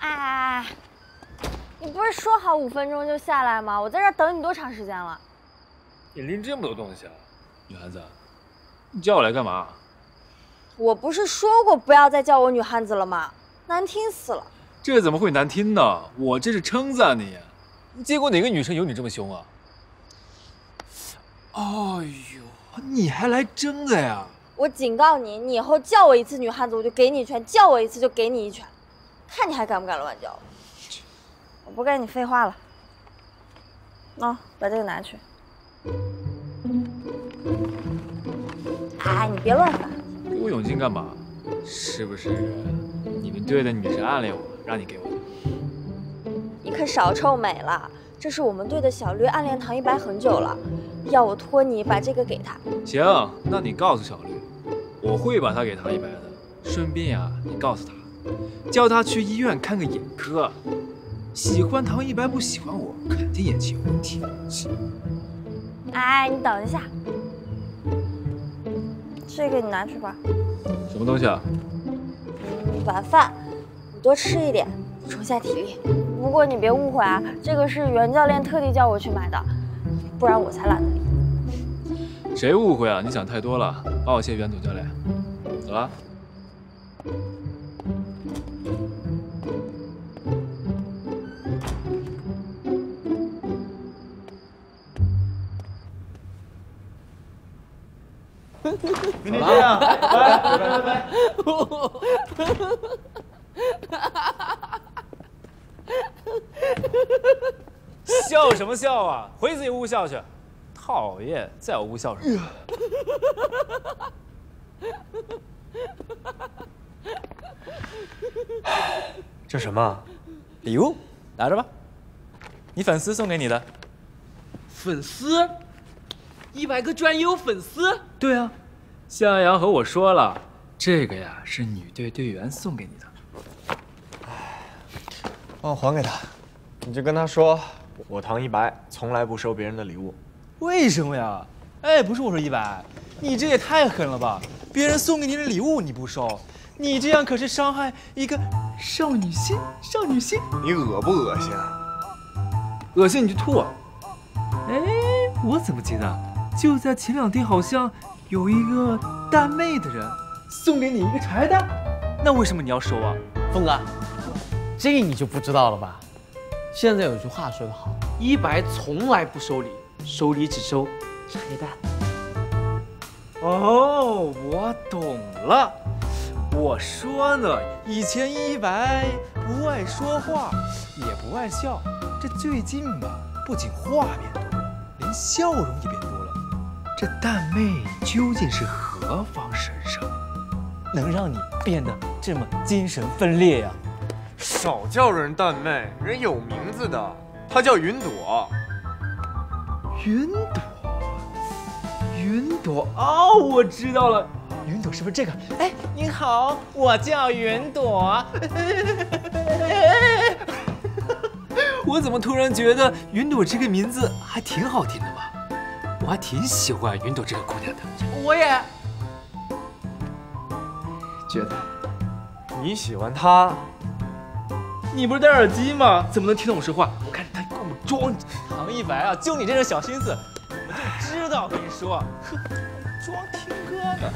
哎，你不是说好5分钟就下来吗？我在这等你多长时间了？你拎这么多东西啊，女汉子，你叫我来干嘛？我不是说过不要再叫我女汉子了吗？难听死了！这怎么会难听呢？我这是称赞你。见过哪个女生有你这么凶啊？哎呦，你还来真的呀！ 我警告你，你以后叫我一次女汉子，我就给你一拳；叫我一次，就给你一拳，看你还敢不敢乱叫我！我不跟你废话了，啊，把这个拿去。哎，你别乱翻。给我泳镜干嘛？是不是你们队的女神暗恋我，让你给我？你可少臭美了！这是我们队的小绿暗恋唐一白很久了，要我托你把这个给她。行，那你告诉小绿。 我会把他给唐一白的，顺便呀、你告诉他，叫他去医院看个眼科。喜欢唐一白不喜欢我，肯定眼睛有问题。哎，你等一下，这个你拿去吧。什么东西啊？晚饭，你多吃一点，补充下体力。不过你别误会啊，这个是袁教练特地叫我去买的，不然我才懒得理。 谁误会啊？你想太多了。帮我谢袁总教练，走了。明天见啊！拜拜拜拜。笑什么笑啊？回自己屋笑去。 讨厌，在我屋笑什么？这什么？礼物，拿着吧，你粉丝送给你的。粉丝？100个居然也有粉丝？对啊，向阳和我说了，这个呀是女队队员送给你的。哎，帮我还给他，你就跟他说，我唐一白从来不收别人的礼物。 为什么呀？哎，不是我说100，你这也太狠了吧！别人送给你的礼物你不收，你这样可是伤害一个少女心，少女心！你恶不恶心啊？恶心你就吐啊！哎，我怎么记得就在前2天好像有一个带妹的人送给你一个茶叶蛋，那为什么你要收啊？峰哥，这你就不知道了吧？现在有句话说得好，100从来不收礼。 手里只收茶叶蛋。哦，我懂了。我说呢，以前100不爱说话，也不爱笑，这最近吧，不仅话变多了，连笑容也变多了。这蛋妹究竟是何方神圣，能让你变得这么精神分裂呀？少叫人蛋妹，人有名字的，她叫云朵。 云朵，云朵哦，我知道了，云朵是不是这个？哎，你好，我叫云朵。我怎么突然觉得云朵这个名字还挺好听的嘛？我还挺喜欢云朵这个姑娘的。我也觉得你喜欢她。你不是戴耳机吗？怎么能听懂我说话？我看她跟我装。 唐一白啊，就你这种小心思，我就知道。跟你说，装听歌呢。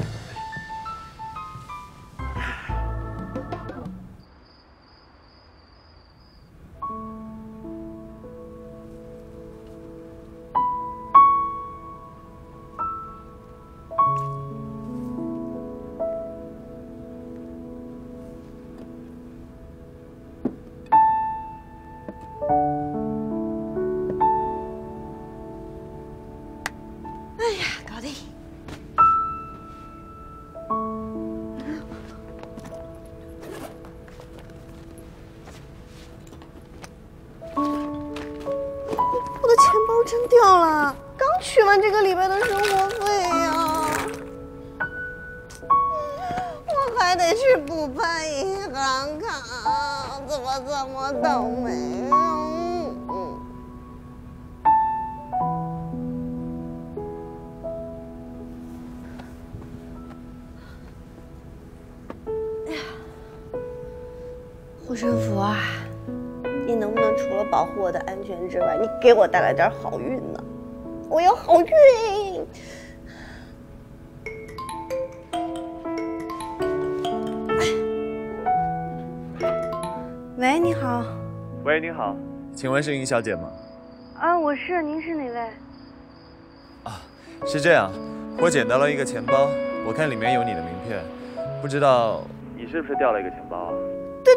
我护身符啊！你能不能除了保护我的安全之外，你给我带来点好运呢？我要好运！ 喂，你好。喂，你好，请问是殷小姐吗？啊，我是，您是哪位？啊，是这样，我捡到了一个钱包，我看里面有你的名片，不知道你是不是掉了一个钱包啊？对，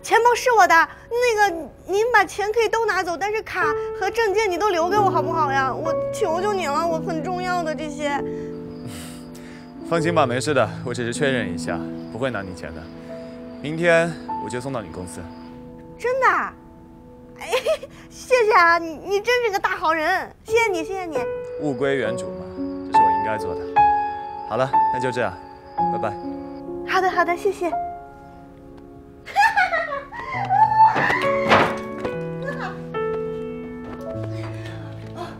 钱包是我的。那个，您把钱可以都拿走，但是卡和证件你都留给我好不好呀？我求求你了，我很重要的这些。放心吧，没事的，我只是确认一下，不会拿你钱的。明天 我就送到你公司，真的？哎，谢谢啊，你真是个大好人，谢谢你，谢谢你。物归原主嘛，这是我应该做的。好了，那就这样，拜拜。好的，谢谢。真好。啊，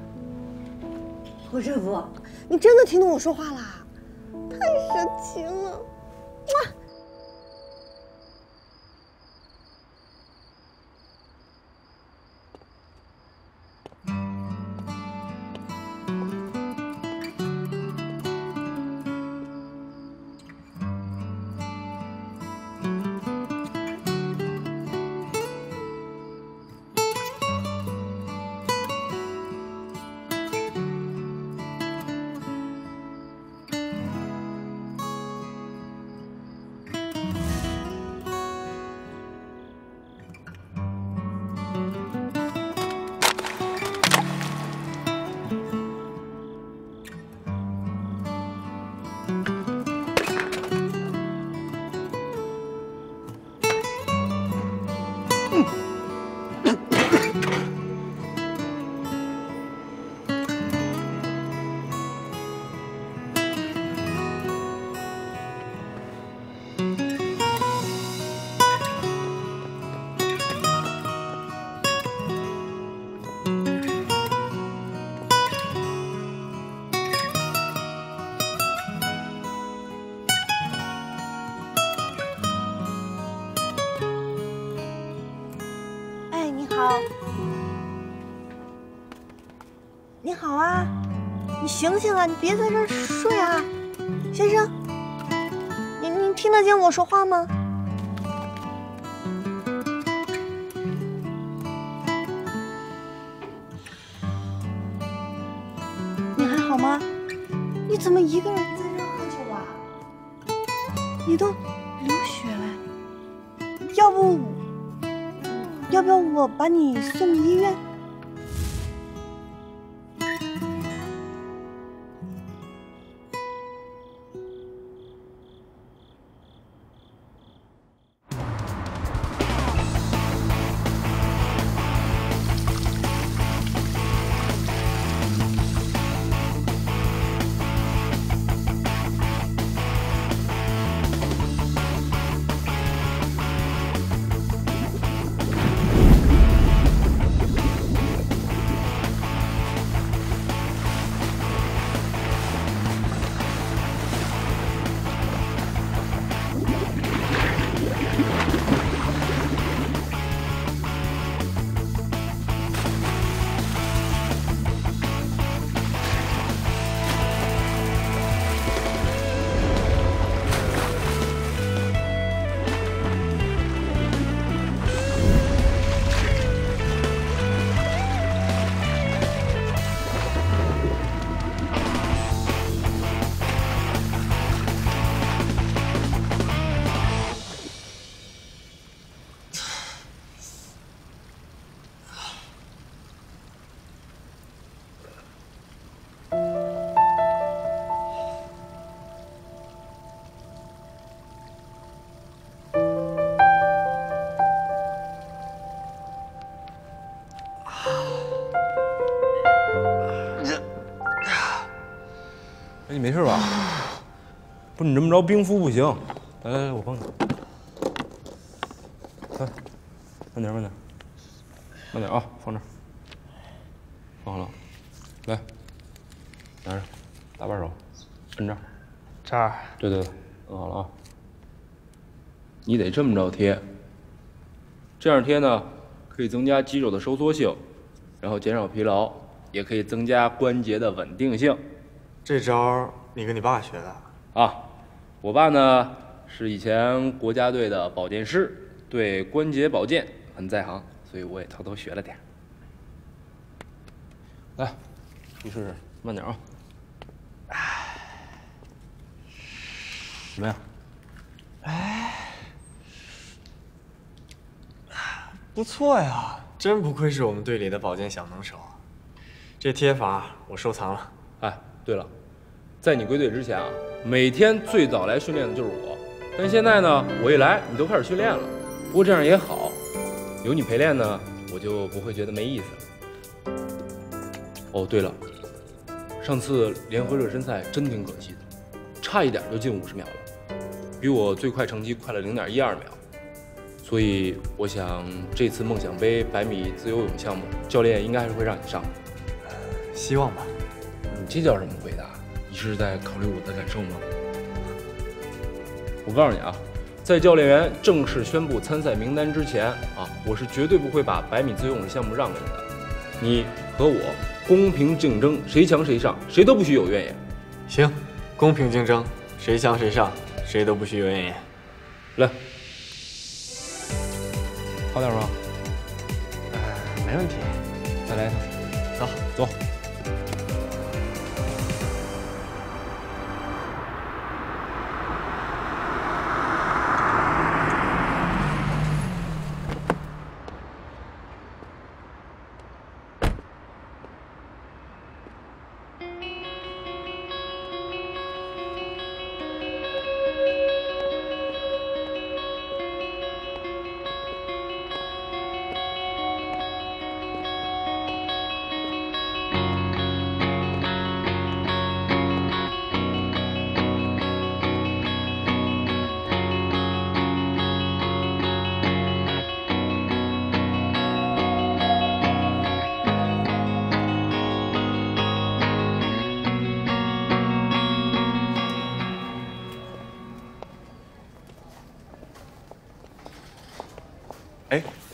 护身符，你真的听懂我说话了？太神奇了！ 醒醒啊！你别在这儿睡啊，先生。你听得见我说话吗？你还好吗？你怎么一个人在这儿喝酒啊？你都流血了，要不要我把你送医院？ 你没事吧？不是你这么着冰敷不行。来，我帮你。来，慢点啊，放这儿。放好了，来，拿着，搭把手，摁这儿。这儿。对，摁好了啊。你得这么着贴，这样贴呢可以增加肌肉的收缩性，然后减少疲劳，也可以增加关节的稳定性。这招你跟你爸学的啊？我爸呢是以前国家队的保健师，对关节保健很在行，所以我也偷偷学了点。来，出去试试，慢点啊。 怎么样？哎，不错呀，真不愧是我们队里的保健小能手。这贴法我收藏了。哎，对了，在你归队之前啊，每天最早来训练的就是我。但现在呢，我一来你都开始训练了。不过这样也好，有你陪练呢，我就不会觉得没意思了。哦，对了，上次联合热身赛真挺可惜的，差一点就进50秒了。 比我最快成绩快了0.12秒，所以我想这次梦想杯100米自由泳项目，教练应该还是会让你上，希望吧。你这叫什么回答？你是在考虑我的感受吗？我告诉你啊，在教练员正式宣布参赛名单之前啊，我是绝对不会把100米自由泳项目让给你的。你和我公平竞争，谁强谁上，谁都不许有怨言。行，公平竞争，谁强谁上。 谁都不许有怨言，来，好点吗？没问题，再来一趟，走，走。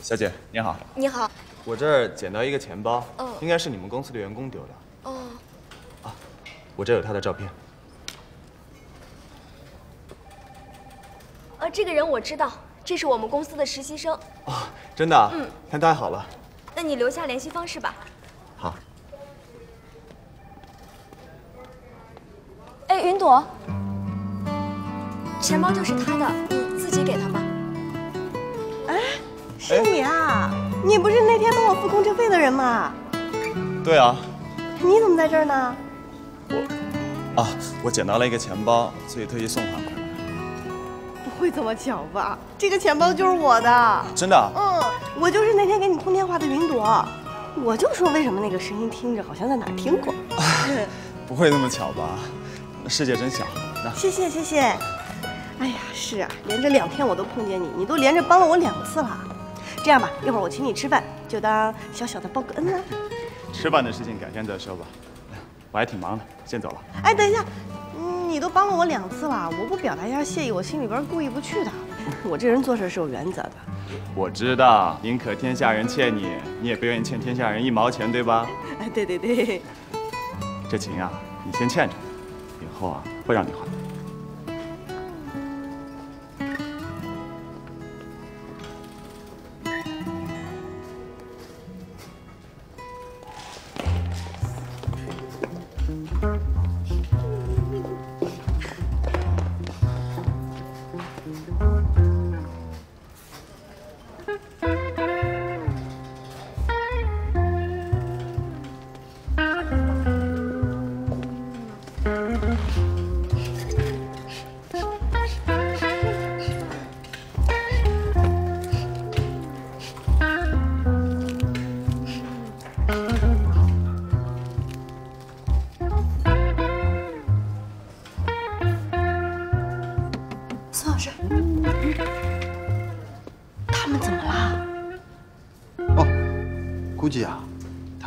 小姐您好，你好，我这儿捡到一个钱包，应该是你们公司的员工丢的。哦，啊，我这儿有他的照片。这个人我知道，这是我们公司的实习生。哦，真的？嗯，那太好了。那你留下联系方式吧。好。哎，云朵，钱包就是他的，你自己给他吧。哎。 是你啊！你不是那天帮我付空车费的人吗？对啊。你怎么在这儿呢？我捡到了一个钱包，所以特意送还给你。不会这么巧吧？这个钱包就是我的。真的？嗯，我就是那天给你通电话的云朵。我就说为什么那个声音听着好像在哪儿听过。不会那么巧吧？世界真小。谢谢谢谢。哎呀，是啊，连着2天我都碰见你，你都连着帮了我2次了。 这样吧，一会儿我请你吃饭，就当小小的报个恩啊。吃饭的事情改天再说吧，我还挺忙的，先走了。哎，等一下，你都帮了我2次了，我不表达一下谢意，我心里边过意不去的。我这人做事是有原则的。我知道，宁可天下人欠你，你也不愿意欠天下人1毛钱，对吧？哎，对对对。这情啊，你先欠着，以后啊会让你还。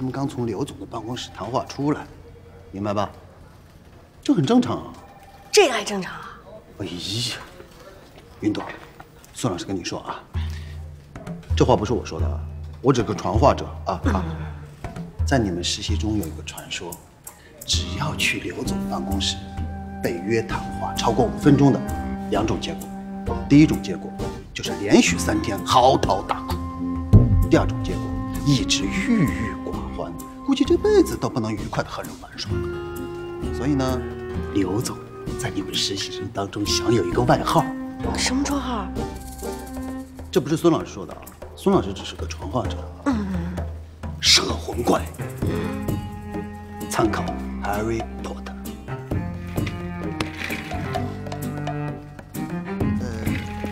刚从刘总的办公室谈话出来，明白吧？这很正常啊。这个还正常啊？哎呀，云朵，孙老师跟你说啊，这话不是我说的啊，我只是个传话者啊。在你们实习中有一个传说，只要去刘总办公室，被约谈话超过5分钟的，2种结果。第一种结果就是连续3天嚎啕大哭；第2种结果一直郁郁寡欢，估计这辈子都不能愉快的和人玩耍。所以呢，刘总在你们实习生当中享有一个外号。什么绰号？这不是孙老师说的啊，孙老师只是个传话者。摄魂怪，参考 Harry Potter。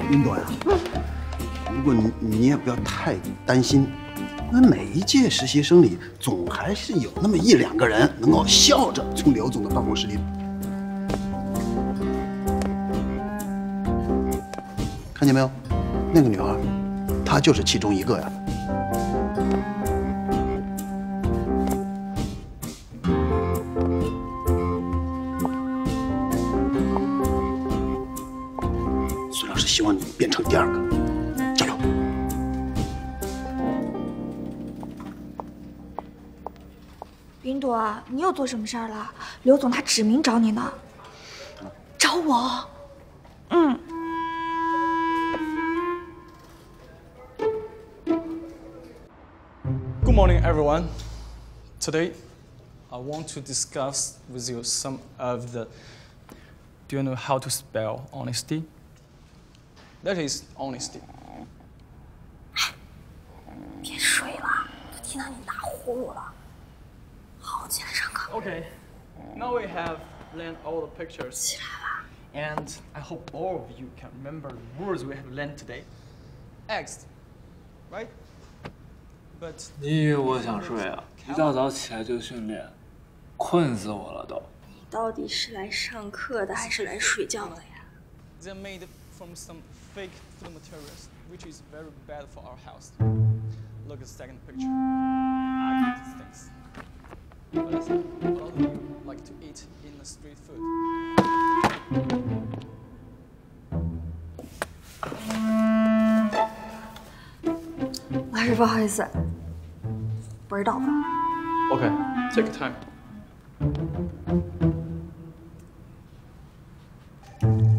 云朵呀，如果你也不要太担心，因为每一届实习生里总还是有那么1、2个人能够笑着从刘总的办公室里看见没有？那个女孩，她就是其中一个呀。孙老师希望你变成第2个，加油！云朵，你又做什么事儿了？刘总他指名找你呢，找我。Good morning, everyone. Today, I want to discuss with you some of the. Do you know how to spell honesty? That is honesty. 别睡了，都听到你打呼噜了。好，起来上课。Okay, now we have learned all the pictures. 起来了。And I hope all of you can remember the words we have learned today. Eggs, right? 你以为我想睡啊？一大早起来就训练，困死我了都！你到底是来上课的还是来睡觉的呀？ They're made from some fake food materials, which is very bad for our health. Look at the second picture. I eat things. What else? What else do you like to eat in the street food? 老师，不好意思，不知道吧 ？OK, take time.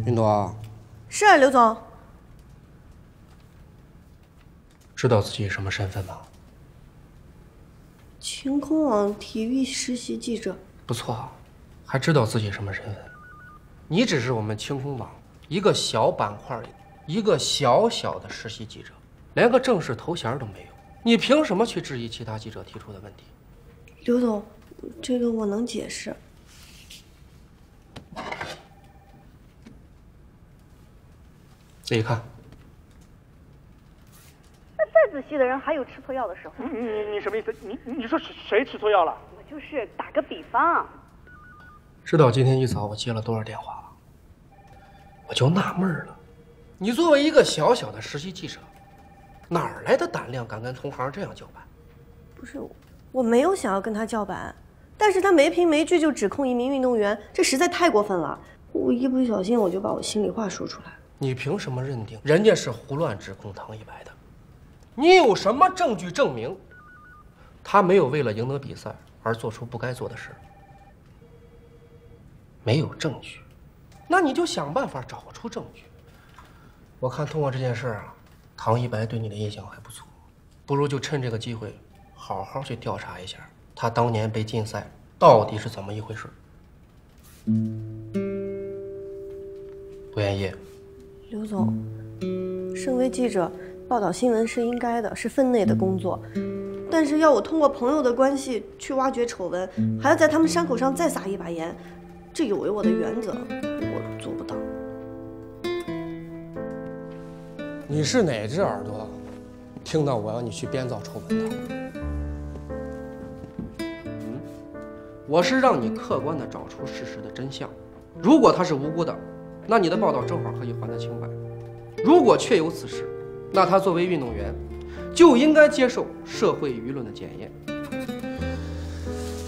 云朵。是啊，刘总。知道自己什么身份吗？晴空网体育实习记者。不错，还知道自己什么身份。你只是我们晴空网一个小板块里一个小小的实习记者。 连个正式头衔都没有，你凭什么去质疑其他记者提出的问题？刘总，这个我能解释。自己看。那再仔细的人还有吃错药的时候。你什么意思？你说谁吃错药了？我就是打个比方。知道今天一早我接了多少电话了？我就纳闷了，你作为一个小小的实习记者。 哪来的胆量敢跟同行这样叫板？不是，我没有想要跟他叫板，但是他没凭没据就指控一名运动员，这实在太过分了。我一不小心我就把我心里话说出来。你凭什么认定人家是胡乱指控唐一白的？你有什么证据证明他没有为了赢得比赛而做出不该做的事？没有证据，那你就想办法找出证据。我看通过这件事啊。 唐一白对你的印象还不错，不如就趁这个机会，好好去调查一下他当年被禁赛到底是怎么一回事。不愿意？刘总，身为记者，报道新闻是应该的，是分内的工作，但是要我通过朋友的关系去挖掘丑闻，还要在他们伤口上再撒一把盐，这有违我的原则，我做不到。 你是哪只耳朵听到我要你去编造丑闻的？我是让你客观的找出事实的真相。如果他是无辜的，那你的报道正好可以还他清白；如果确有此事，那他作为运动员就应该接受社会舆论的检验。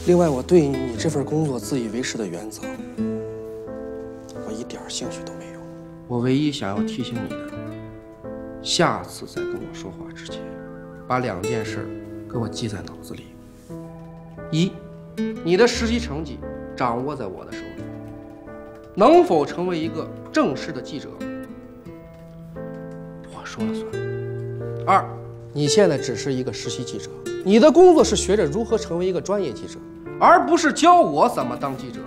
另外，我对你这份工作自以为是的原则，我一点兴趣都没有。我唯一想要提醒你的。下次再跟我说话之前，把两件事给我记在脑子里：一，你的实习成绩掌握在我的手里，能否成为一个正式的记者，我说了算；二，你现在只是一个实习记者，你的工作是学着如何成为一个专业记者，而不是教我怎么当记者。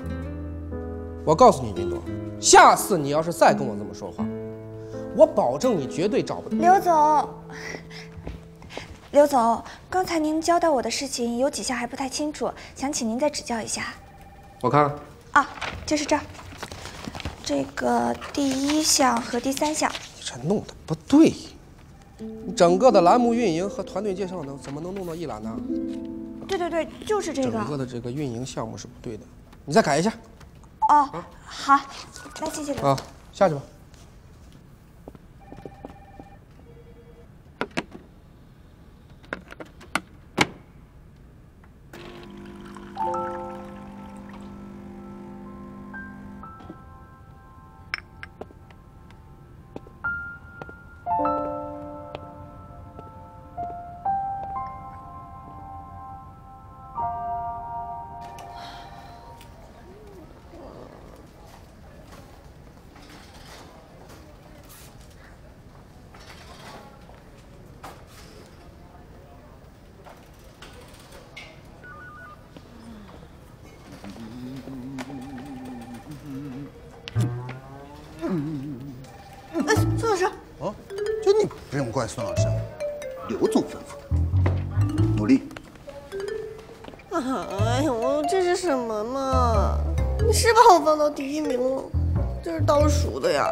我告诉你，云朵，下次你要是再跟我这么说话，我保证你绝对找不到。刘总，刚才您交代我的事情有几项还不太清楚，想请您再指教一下。我看看啊，就是这儿，这个第1项和第3项。你这弄得不对，整个的栏目运营和团队介绍怎么能弄到一栏呢？对，就是这个。整个的这个运营项目是不对的，你再改一下。哦，啊、好，那谢谢刘总。啊，下去吧。 不用怪孙老师，刘总吩咐的，努力。哎呦，这是什么嘛？你是把我放到第1名了，这是倒数的呀。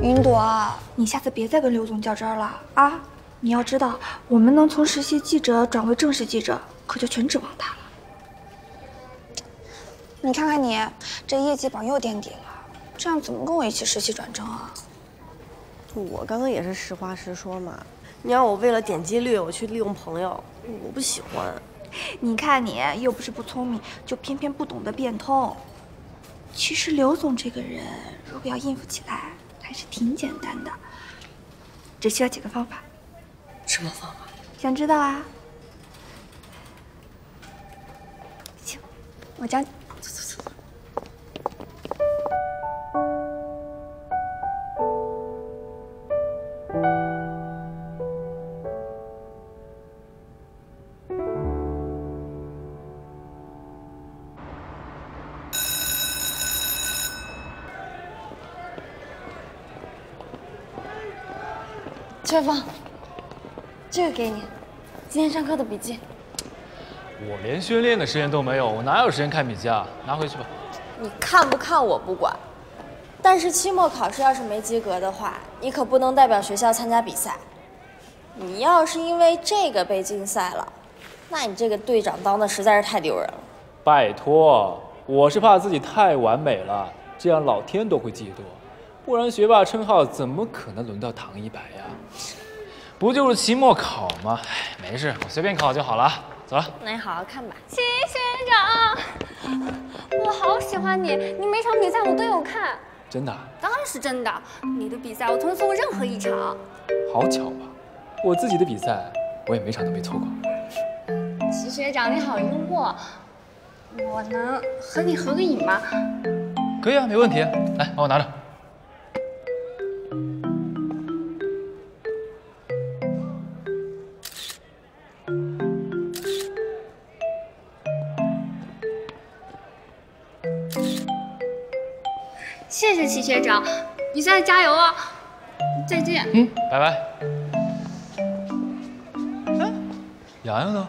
云朵，你下次别再跟刘总较真了啊！你要知道，我们能从实习记者转为正式记者，可就全指望他了。你看看你，这业绩榜又垫底了，这样怎么跟我一起实习转正啊？ 我刚刚也是实话实说嘛，你让我为了点击率我去利用朋友，我不喜欢。你看你又不是不聪明，就偏偏不懂得变通。其实刘总这个人，如果要应付起来，还是挺简单的，只需要几个方法。什么方法？想知道啊？行，我教你。走走走。 帅峰，这个给你，今天上课的笔记。我连训练的时间都没有，我哪有时间看笔记啊？拿回去吧。你看不看我不管，但是期末考试要是没及格的话，你可不能代表学校参加比赛。你要是因为这个被禁赛了，那你这个队长当的实在是太丢人了。拜托，我是怕自己太完美了，这样老天都会嫉妒。 不然学霸称号怎么可能轮到唐一白呀？不就是期末考吗？哎，没事，我随便考就好了。走了，那你好好看吧。秦学长，我好喜欢你，你每场比赛我都有看。真的？当然是真的，你的比赛我从没错过任何一场。好巧吧？我自己的比赛我也每场都没错过。秦学长，你好幽默，我能和你合个影吗？可以啊，没问题。来，帮我拿着。 谢谢齐学长，比赛加油啊！再见。嗯，拜拜。哎，洋洋呢？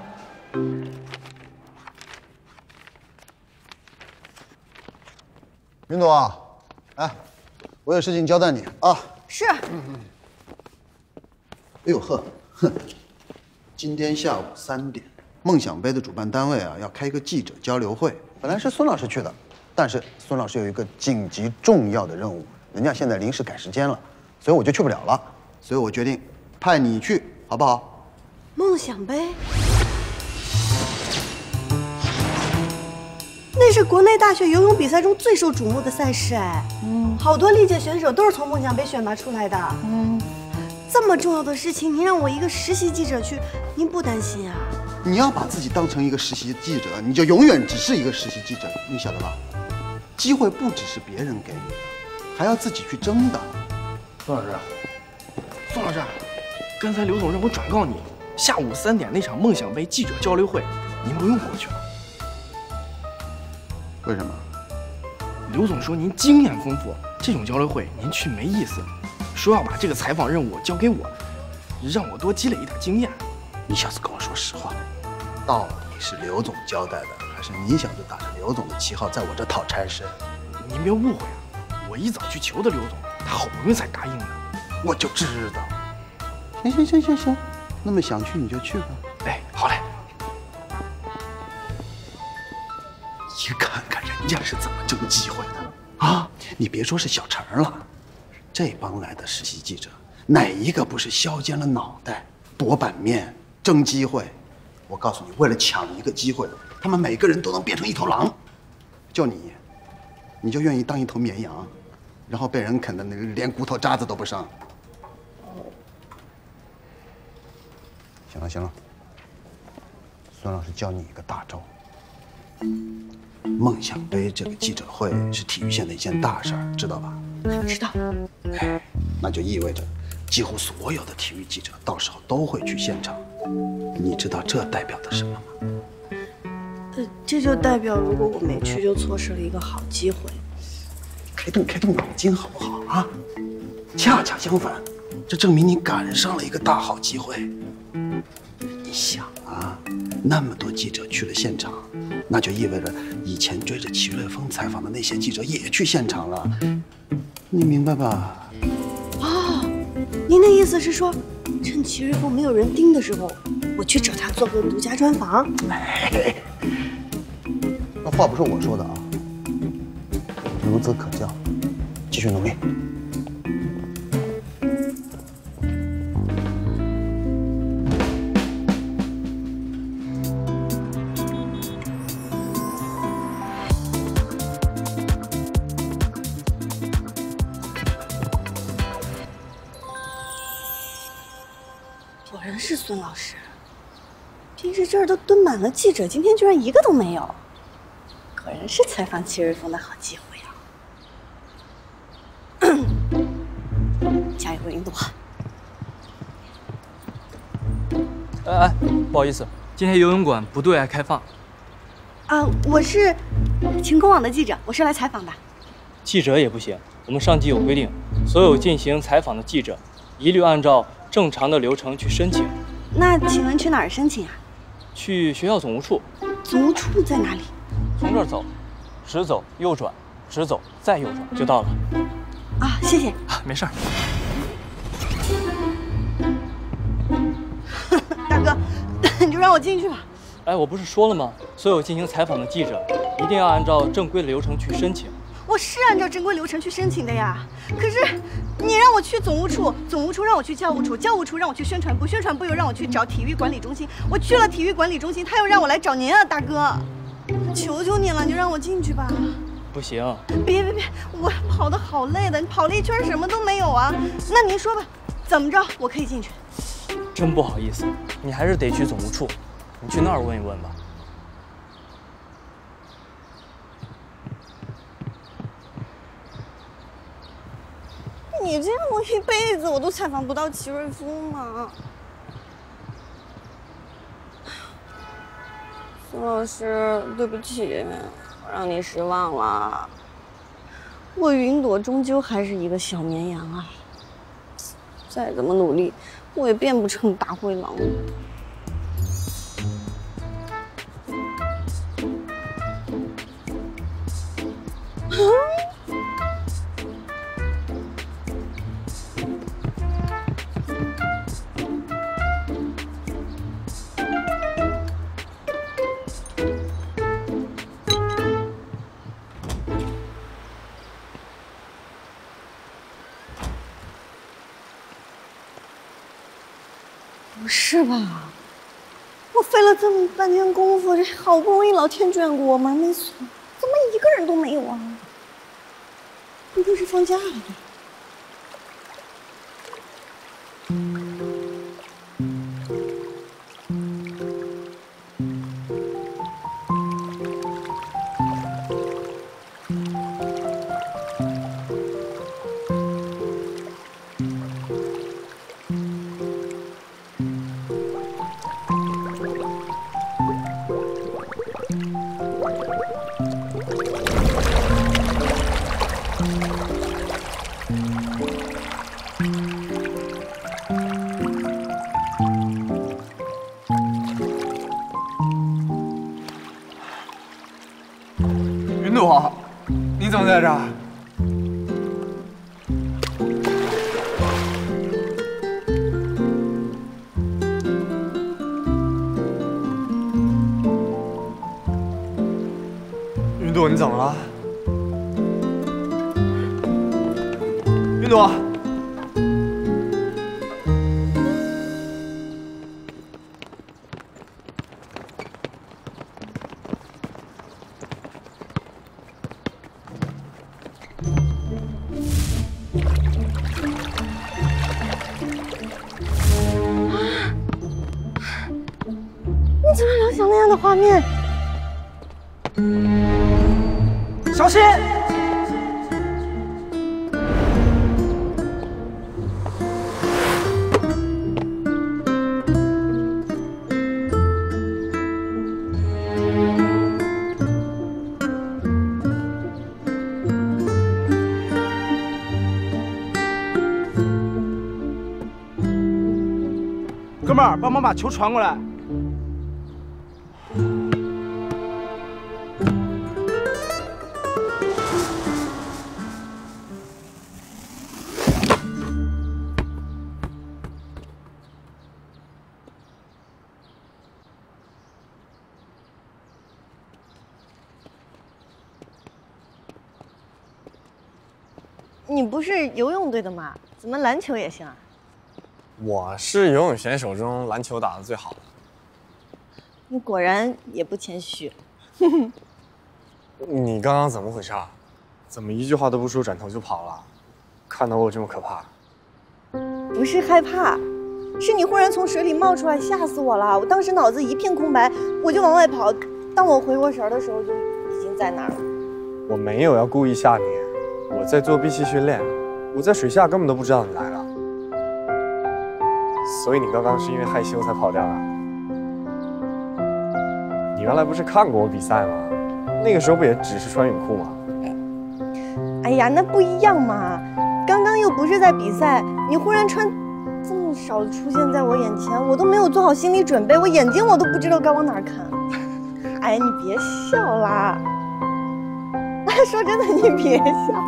云朵啊，哎，我有事情交代你啊。是。哎呦呵，哼，今天下午3点，梦想杯的主办单位啊要开一个记者交流会，本来是孙老师去的。 但是孙老师有一个紧急重要的任务，人家现在临时改时间了，所以我就去不了了。所以我决定派你去，好不好？梦想杯。那是国内大学游泳比赛中最受瞩目的赛事哎，好多历届选手都是从梦想杯选拔出来的。这么重要的事情，您让我一个实习记者去，您不担心啊？你要把自己当成一个实习记者，你就永远只是一个实习记者，你晓得吧？机会不只是别人给你的，还要自己去争的。宋老师，刚才刘总让我转告你，下午3点那场梦想杯记者交流会，您不用过去了。 为什么？刘总说您经验丰富，这种交流会您去没意思，说要把这个采访任务交给我，让我多积累一点经验。你下次跟我说实话，到底是刘总交代的，还是你想着打着刘总的旗号在我这讨差事？您别误会啊，我一早去求的刘总，他好不容易才答应的。我就知道。行，那么想去你就去吧。哎，好嘞。 你看看人家是怎么争机会的啊！你别说是小陈了，这帮来的实习记者哪一个不是削尖了脑袋搏版面、争机会？我告诉你，为了抢一个机会，他们每个人都能变成一头狼。就你，你就愿意当一头绵羊，然后被人啃得连骨头渣子都不剩。行了，孙老师教你一个大招。 梦想杯这个记者会是体育线的一件大事儿，知道吧？知道。哎，那就意味着几乎所有的体育记者到时候都会去现场。你知道这代表的什么吗？这就代表如果我没去，就错失了一个好机会。开动脑筋好不好啊？恰恰相反，这证明你赶上了一个大好机会。你想啊，那么多记者去了现场。 那就意味着，以前追着祁瑞峰采访的那些记者也去现场了，你明白吧？哦，您的意思是说，趁祁瑞峰没有人盯的时候，我去找他做个独家专访？哎，那话不是我说的啊，孺子可教，继续努力。 是孙老师，平时这儿都蹲满了记者，今天居然一个都没有，果然是采访祁瑞峰的好机会啊！加油，云朵！哎，不好意思，今天游泳馆不对外开放。啊，我是晴空网的记者，我是来采访的。记者也不行，我们上级有规定，所有进行采访的记者一律按照 正常的流程去申请，那请问去哪儿申请啊？去学校总务处。总务处在哪里？从这儿走，直走右转，直走再右转就到了。啊，谢谢。啊，没事儿。大哥，你就让我进去吧。哎，我不是说了吗？所有进行采访的记者一定要按照正规的流程去申请。 我是按照正规流程去申请的呀，可是你让我去总务处，总务处让我去教务处，教务处让我去宣传部，宣传部又让我去找体育管理中心，我去了体育管理中心，他又让我来找您啊，大哥，求求你了，你就让我进去吧。不行，别，我跑得好累的，你跑了一圈什么都没有啊。那您说吧，怎么着我可以进去？真不好意思，你还是得去总务处，你去那儿问一问吧。 你这样我一辈子我都采访不到祁瑞峰嘛！孙老师，对不起，我让你失望了。我云朵终究还是一个小绵羊啊！再怎么努力，我也变不成大灰狼。是吧？我费了这么半天功夫，这好不容易老天眷顾我，蛮没错。怎么一个人都没有啊？不会是放假了吧？ 你怎么在这儿？云朵，你怎么了？云朵，画面，小心！哥们儿，帮忙把球传过来。 你不是游泳队的吗？怎么篮球也行啊？我是游泳选手中篮球打得最好的。你果然也不谦虚。你刚刚怎么回事啊？怎么一句话都不说，转头就跑了？看到我这么可怕？不是害怕，是你忽然从水里冒出来，吓死我了！我当时脑子一片空白，我就往外跑。当我回过神的时候，就已经在那儿了。我没有要故意吓你。 我在做闭气训练，我在水下根本都不知道你来了，所以你刚刚是因为害羞才跑掉了。你原来不是看过我比赛吗？那个时候不也只是穿泳裤吗？哎呀，那不一样嘛！刚刚又不是在比赛，你忽然穿这么少出现在我眼前，我都没有做好心理准备，我眼睛我都不知道该往哪儿看。哎，你别笑啦！说真的，你别笑。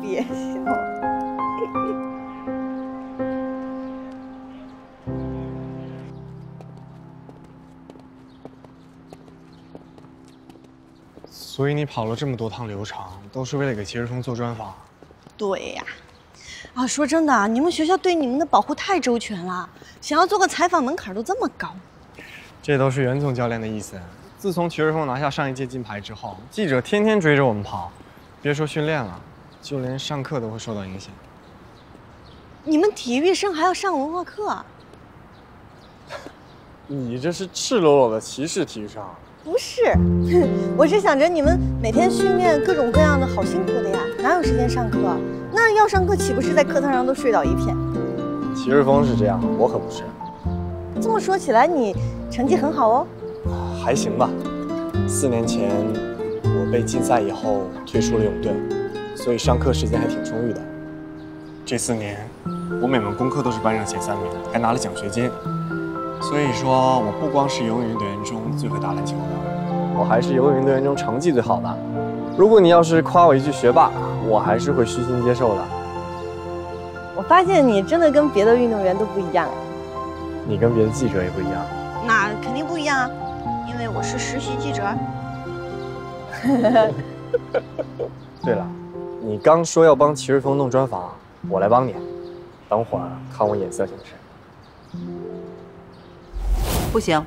别笑！所以你跑了这么多趟流程，都是为了给齐日峰做专访？对呀。啊，说真的，你们学校对你们的保护太周全了，想要做个采访门槛都这么高。这都是袁总教练的意思。自从齐日峰拿下上一届金牌之后，记者天天追着我们跑，别说训练了。 就连上课都会受到影响。你们体育生还要上文化课？你这是赤裸裸的歧视体育生。不是，我是想着你们每天训练各种各样的，好辛苦的呀，哪有时间上课？那要上课岂不是在课堂上都睡倒一片？齐日峰是这样，我可不是。这么说起来，你成绩很好哦。还行吧。4年前我被禁赛以后退出了泳队。 所以上课时间还挺充裕的。这4年，我每门功课都是班上前3名，还拿了奖学金。所以说我不光是游泳运动员中最会打篮球的，我还是游泳运动员中成绩最好的。如果你要是夸我一句学霸，我还是会虚心接受的。我发现你真的跟别的运动员都不一样。你跟别的记者也不一样。那肯定不一样啊，因为我是实习记者。对了。 你刚说要帮齐日峰弄专访，我来帮你。等会儿看我眼色行不行？不行，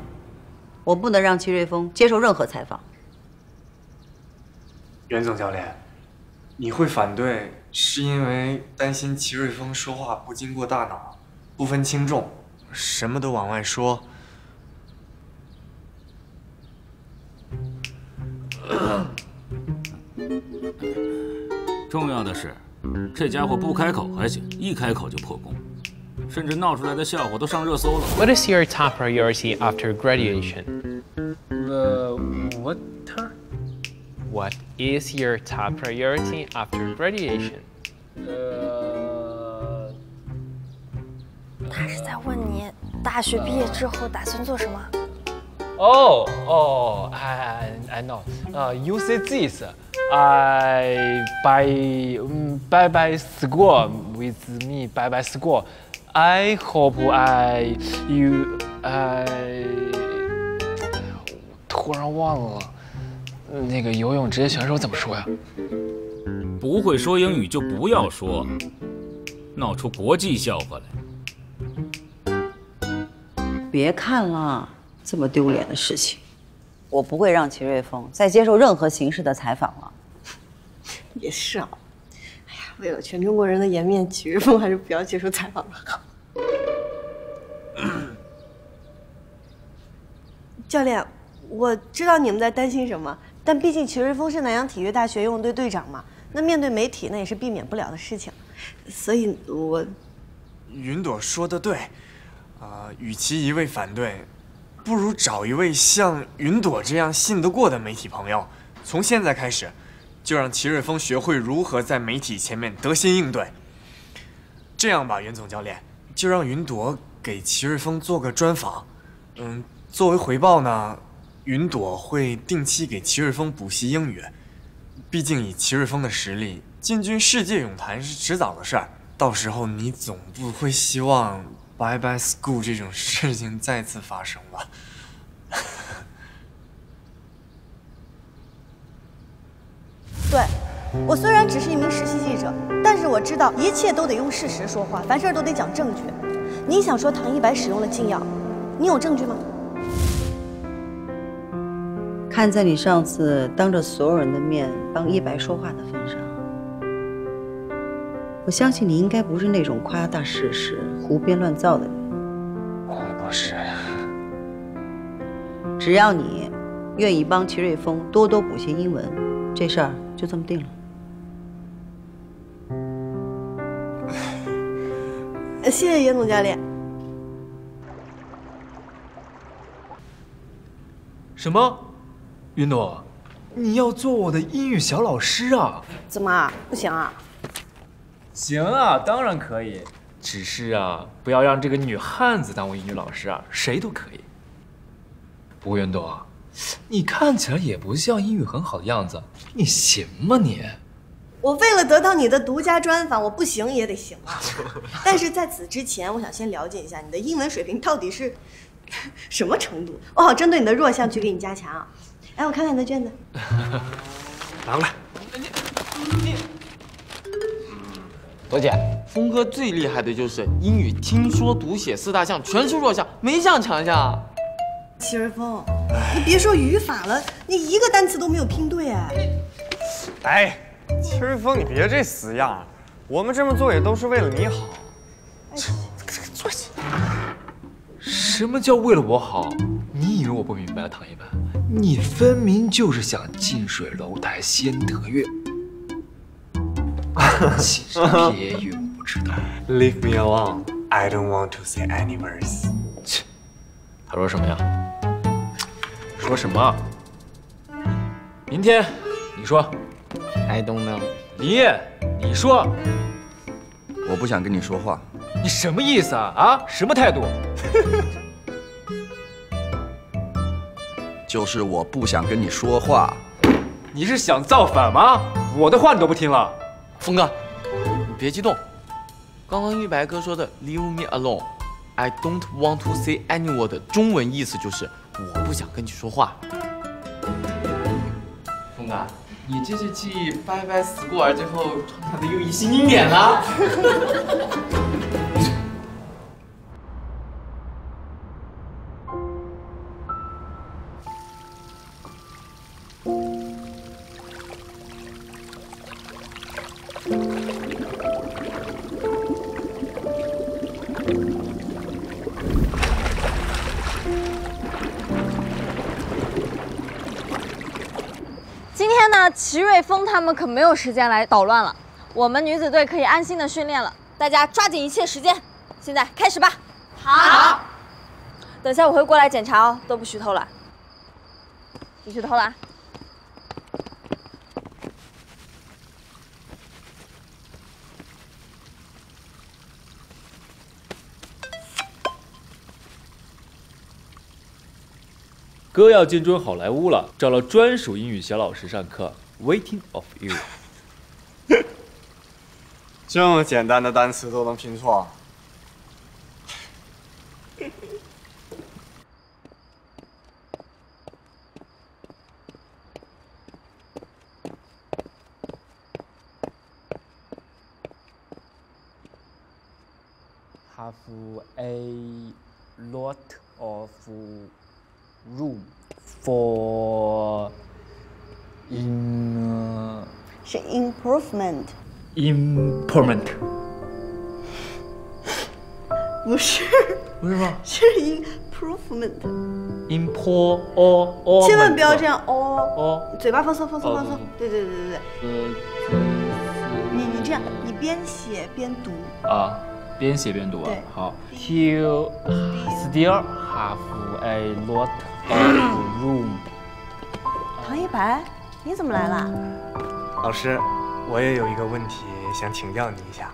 我不能让齐瑞峰接受任何采访。袁总教练，你会反对是因为担心祁瑞峰说话不经过大脑，不分轻重，什么都往外说。重要的是，这家伙不开口还行，一开口就破功。 甚至闹出来的笑话都上热搜了。What is your top priority after graduation? What is your top priority after graduation? 他是在问你大学毕业之后打算做什么？I know. You say this. Bye bye school with me. Bye bye school. I hope突然忘了那个游泳职业选手怎么说呀？不会说英语就不要说，闹出国际笑话来。别看了，这么丢脸的事情，我不会让祁瑞峰再接受任何形式的采访了。也是啊。 为了全中国人的颜面，祁瑞峰还是不要接受采访了。教练，我知道你们在担心什么，但毕竟祁瑞峰是南洋体育大学游泳队队长嘛，那面对媒体那也是避免不了的事情。所以我，云朵说的对，与其一味反对，不如找一位像云朵这样信得过的媒体朋友，从现在开始。 就让祁瑞峰学会如何在媒体前面得心应对。这样吧，袁总教练，就让云朵给祁瑞峰做个专访。作为回报呢，云朵会定期给祁瑞峰补习英语。毕竟以祁瑞峰的实力，进军世界泳坛是迟早的事儿。到时候你总不会希望 Bye Bye School 这种事情再次发生吧？对，我虽然只是一名实习记者，但是我知道一切都得用事实说话，凡事都得讲证据。你想说唐一白使用了禁药，你有证据吗？看在你上次当着所有人的面帮一白说话的份上，我相信你应该不是那种夸大事实、胡编乱造的人。不是，只要你愿意帮祁瑞峰多多补些英文，这事儿。 就这么定了。谢谢袁总教练。什么？云朵，你要做我的英语小老师啊？怎么不行啊？行啊，当然可以。只是啊，不要让这个女汉子当我英语老师啊，谁都可以。不过云朵。 你看起来也不像英语很好的样子，你行吗你？我为了得到你的独家专访，我不行也得行啊。但是在此之前，我想先了解一下你的英文水平到底是什么程度，我好针对你的弱项去给你加强啊。哎，我看看你的卷子，拿过来。你，朵姐，峰哥最厉害的就是英语听说读写四大项全是弱项，没项强项啊。 祁瑞峰，你别说语法了，你一个单词都没有拼对哎！哎，祁瑞峰，你别这死样，我们这么做也都是为了你好。坐下。什么叫为了我好？你以为我不明白啊，唐一白？你分明就是想近水楼台先得月，其实别语我不知道。Leave me alone. I don't want to say any words. 他说什么呀？说什么？明天，你说。I don't know。林烨，你说。我不想跟你说话。你什么意思啊？啊，什么态度？就是我不想跟你说话。你是想造反吗？我的话你都不听了。峰哥，你别激动。刚刚玉白哥说的 “Leave me alone”。 I don't want to say any word。中文意思就是我不想跟你说话。峰哥，你这是继 Bye Bye School 之后创下的又一新经典了。今天呢，齐瑞峰他们可没有时间来捣乱了，我们女子队可以安心的训练了。大家抓紧一切时间，现在开始吧。好。等下我会过来检查哦，都不许偷懒。你去偷懒。 哥要进军好莱坞了，找了专属英语小老师上课。Waiting of you， 这么简单的单词都能拼错。Have a lot of room for improvement 不是，不是吗？是 improvement，千万不要这样哦，嘴巴放松放松放松，对，你这样，你边写边读啊。 边写边读啊，好。You still have a lot of room。唐一白，你怎么来了？老师，我也有一个问题想请教你一下。